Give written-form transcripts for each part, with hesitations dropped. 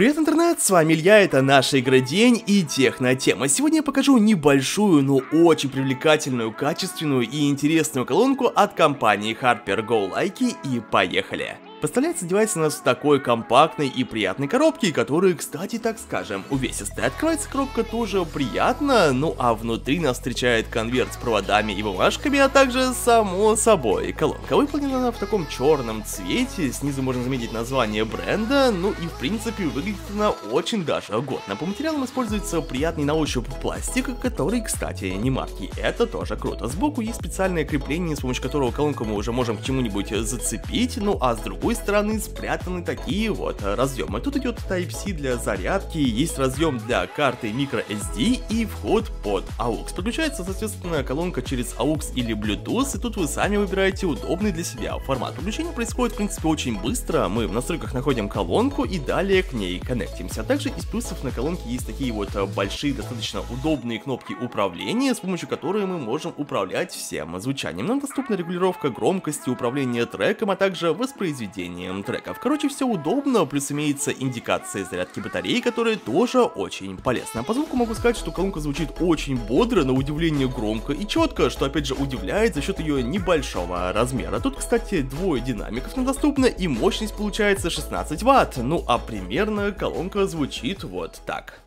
Привет, интернет, с вами Илья, это наш Игродень и технотема. Сегодня я покажу небольшую, но очень привлекательную, качественную и интересную колонку от компании Harper. Лайки и поехали! Поставляется девайс у нас в такой компактной и приятной коробке, которая, кстати, так скажем, увесистая. Открывается коробка тоже приятно, ну а внутри нас встречает конверт с проводами и бумажками, а также, само собой, колонка. Выполнена она в таком черном цвете, снизу можно заметить название бренда, ну и в принципе выглядит она очень даже годно. По материалам используется приятный на ощупь пластик, который, кстати, не марки, это тоже круто. Сбоку есть специальное крепление, с помощью которого колонку мы уже можем к чему-нибудь зацепить, ну а с другой стороны спрятаны такие вот разъемы. Тут идет Type-C для зарядки, есть разъем для карты microSD и вход под AUX. Подключается, соответственно, колонка через AUX или Bluetooth, и тут вы сами выбираете удобный для себя формат. Подключение происходит, в принципе, очень быстро. Мы в настройках находим колонку и далее к ней коннектимся. Также из плюсов на колонке есть такие вот большие, достаточно удобные кнопки управления, с помощью которой мы можем управлять всем звучанием. Нам доступна регулировка громкости, управление треком, а также воспроизведение треков. Короче, все удобно, плюс имеется индикация зарядки батареи, которая тоже очень полезна. По звуку могу сказать, что колонка звучит очень бодро, на удивление громко и четко, что опять же удивляет за счет ее небольшого размера. Тут, кстати, двое динамиков нам доступно и мощность получается 16 Вт, ну а примерно колонка звучит вот так.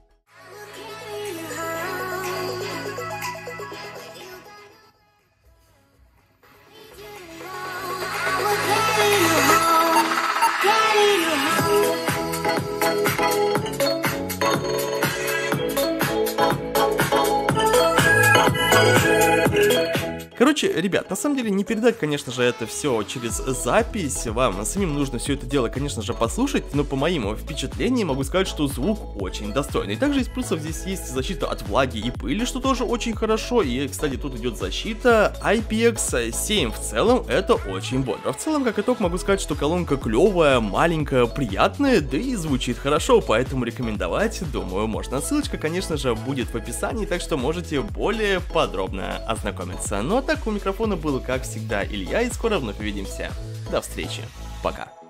Короче, ребят, на самом деле не передать, конечно же, это все через запись, вам самим нужно все это дело, конечно же, послушать, но по моим впечатлениям могу сказать, что звук очень достойный. Также из плюсов здесь есть защита от влаги и пыли, что тоже очень хорошо, и, кстати, тут идет защита IPX7, в целом это очень бодро. В целом, как итог, могу сказать, что колонка клевая, маленькая, приятная, да и звучит хорошо, поэтому рекомендовать, думаю, можно. Ссылочка, конечно же, будет в описании, так что можете более подробно ознакомиться. Ну а так, у микрофона был, как всегда, Илья, и скоро вновь увидимся. До встречи. Пока.